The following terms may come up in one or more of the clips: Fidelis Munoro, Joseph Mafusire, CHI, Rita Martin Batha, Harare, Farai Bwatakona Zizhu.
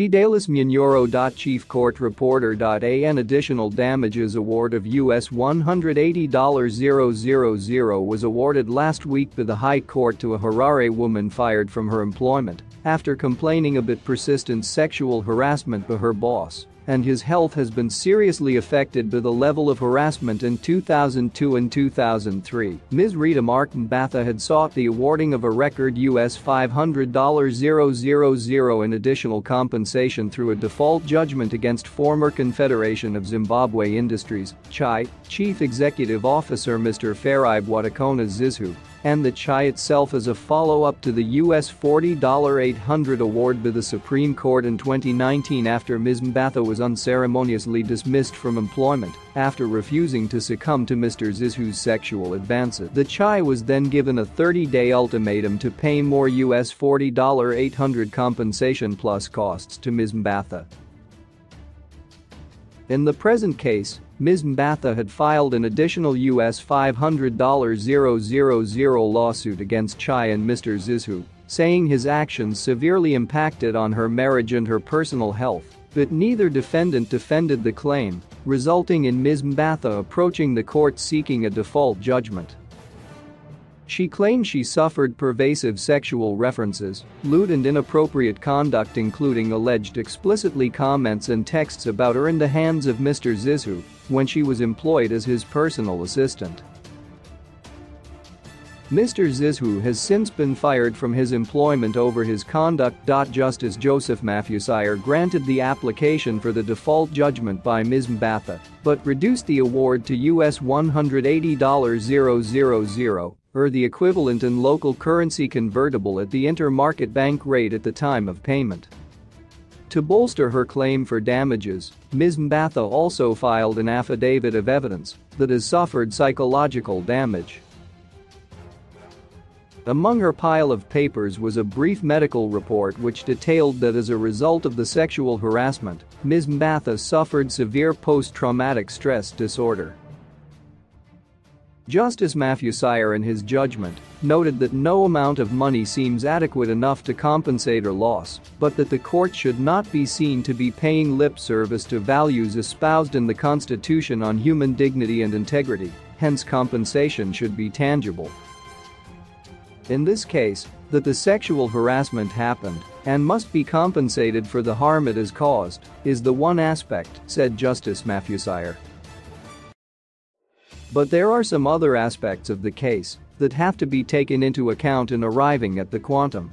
Fidelis Munoro. Chief Court Reporter. An additional damages award of US$180,000 was awarded last week by the High Court to a Harare woman fired from her employment after complaining about persistent sexual harassment by her boss, and his health has been seriously affected by the level of harassment in 2002 and 2003. Ms. Rita Martin Batha had sought the awarding of a record US$500,000 in additional compensation through a default judgment against former Confederation of Zimbabwe Industries (CHI) Chief Executive Officer Mr. Farai Bwatakona Zizhu, and the CHI itself as a follow-up to the US$40,800 award by the Supreme Court in 2019 after Ms. Batha was unceremoniously dismissed from employment after refusing to succumb to Mr. Zizhu's sexual advances. The CHI was then given a 30-day ultimatum to pay more US$40,800 compensation plus costs to Ms. Batha. In the present case, Ms. Batha had filed an additional US$500,000 lawsuit against CHI and Mr. Zizhu, saying his actions severely impacted on her marriage and her personal health, but neither defendant defended the claim, resulting in Ms. Batha approaching the court seeking a default judgment. She claimed she suffered pervasive sexual references, lewd and inappropriate conduct including alleged explicitly comments and texts about her in the hands of Mr. Zizhu when she was employed as his personal assistant. Mr. Zizhu has since been fired from his employment over his conduct. Justice Joseph Mafusire granted the application for the default judgment by Ms. Batha, but reduced the award to US$180,000, or the equivalent in local currency convertible at the intermarket bank rate at the time of payment. To bolster her claim for damages, Ms. Batha also filed an affidavit of evidence that has suffered psychological damage. Among her pile of papers was a brief medical report which detailed that as a result of the sexual harassment, Ms. Batha suffered severe post-traumatic stress disorder. Justice Mafusire in his judgment noted that no amount of money seems adequate enough to compensate her loss, but that the court should not be seen to be paying lip service to values espoused in the Constitution on human dignity and integrity, hence compensation should be tangible. In this case, that the sexual harassment happened and must be compensated for the harm it has caused is the one aspect, said Justice Mafusire. But there are some other aspects of the case that have to be taken into account in arriving at the quantum.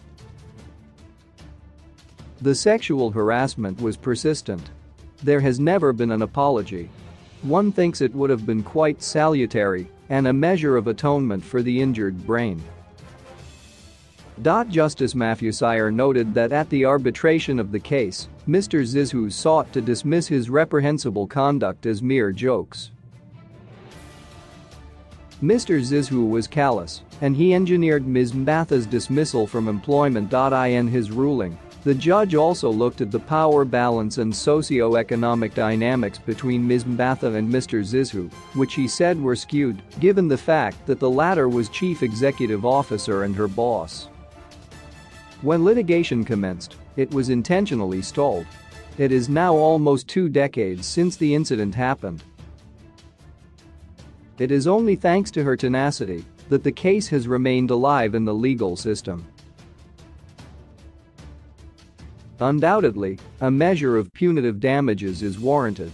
The sexual harassment was persistent. There has never been an apology. One thinks it would have been quite salutary and a measure of atonement for the injured brain. Justice Mafusire noted that at the arbitration of the case, Mr. Zizhu sought to dismiss his reprehensible conduct as mere jokes. Mr. Zizhu was callous, and he engineered Ms. Batha's dismissal from employment. In his ruling, the judge also looked at the power balance and socio-economic dynamics between Ms. Batha and Mr. Zizhu, which he said were skewed, given the fact that the latter was chief executive officer and her boss. When litigation commenced, it was intentionally stalled. It is now almost 2 decades since the incident happened. It is only thanks to her tenacity that the case has remained alive in the legal system. Undoubtedly, a measure of punitive damages is warranted.